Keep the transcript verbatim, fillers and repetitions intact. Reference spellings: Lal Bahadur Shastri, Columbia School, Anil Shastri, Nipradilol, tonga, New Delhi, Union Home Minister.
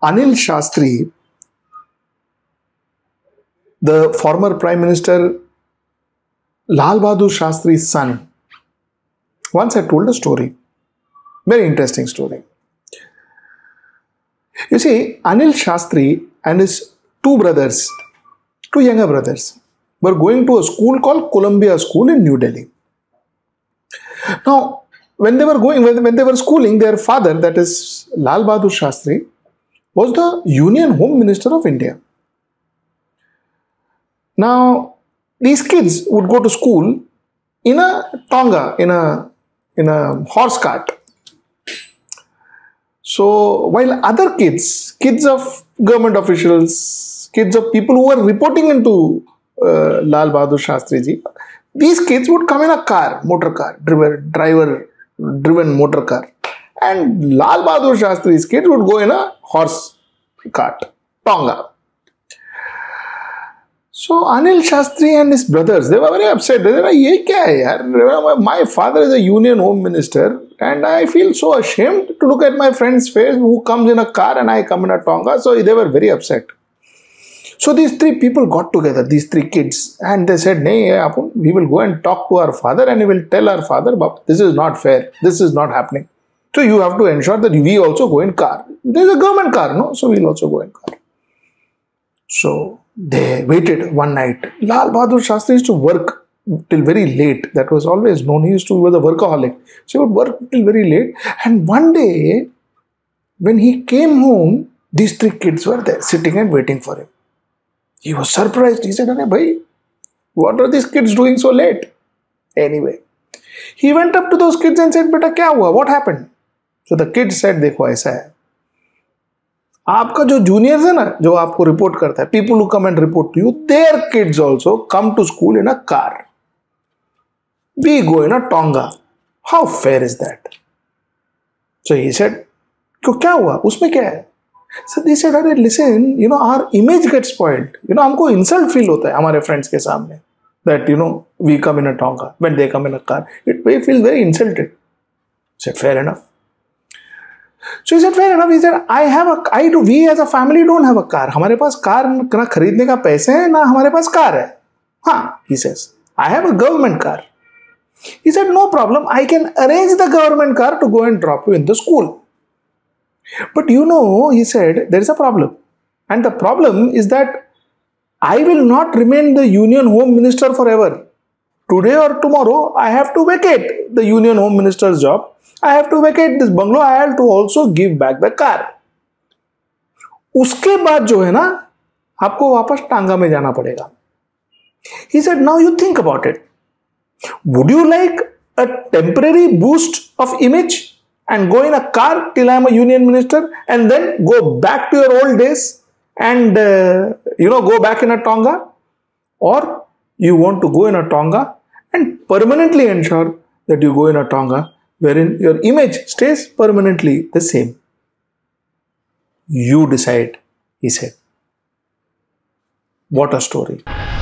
Anil Shastri, the former Prime Minister Lal Bahadur Shastri's son, once had told a story, very interesting story. You see, Anil Shastri and his two brothers, two younger brothers, were going to a school called Columbia School in New Delhi. Now, when they were going, when they were schooling, their father, that is Lal Bahadur Shastri, was the Union Home Minister of India. Now, these kids would go to school in a tonga, in a, in a horse cart. So, while other kids, kids of government officials, kids of people who were reporting into uh, Lal Bahadur Shastri ji, these kids would come in a car, motor car, driver, driver, driven motor car. And Lal Bahadur Shastri's kids would go in a horse cart, tonga. So, Anil Shastri and his brothers, they were very upset. They were like, "Ye kya hai yaar? My father is a Union Home Minister and I feel so ashamed to look at my friend's face who comes in a car and I come in a tonga." So, they were very upset. So, these three people got together, these three kids, and they said, "Nay, we will go and talk to our father and we will tell our father, Bab, this is not fair. This is not happening. So, you have to ensure that we also go in car. There is a government car, no? So, we will also go in car." So, they waited one night. Lal Bahadur Shastri used to work till very late. That was always known. He used to be a workaholic. So he would work till very late. And one day, when he came home, these three kids were there sitting and waiting for him. He was surprised. He said, "Arey bhai, what are these kids doing so late?" Anyway, he went up to those kids and said, "Beta, kya hua? What happened?" So the kids said, "Dekho, aisa hai. Aapka jo juniors hai na, jo aapko report karta hai, people who come and report to you, their kids also come to school in a car. We go in a tonga. How fair is that?" So he said, "Kya hua? Usme kya hai?" So they said, "Arey, listen, you know, our image gets spoiled. You know, humko insult feel hota hai hamare friends ke samne. That, you know, we come in a tonga when they come in a car. It we feel very insulted." I said, "Fair enough." So he said, "Fair enough." He said, "I have a, I do, we as a family don't have a car. Hamare paas car na kharidne ka paise hai, na hamare paas car hai. Ha," he says, "I have a government car." He said, "No problem. I can arrange the government car to go and drop you in the school. But you know," he said, "there is a problem. And the problem is that I will not remain the Union Home Minister forever. Today or tomorrow, I have to vacate the Union Home Minister's job. I have to vacate this bungalow. I have to also give back the car. Uske baad jo hai na, aapko wapas tanga mein jana padega." He said, "Now you think about it. Would you like a temporary boost of image and go in a car till I am a Union Minister and then go back to your old days and uh, you know, go back in a tonga? Or you want to go in a tonga and permanently ensure that you go in a tonga wherein your image stays permanently the same? You decide," he said. What a story.